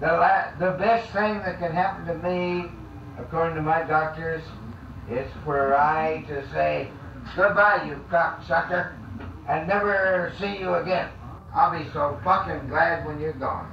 The best thing that can happen to me, according to my doctors, is for I to say, goodbye, you cocksucker, and never see you again. I'll be so fucking glad when you're gone.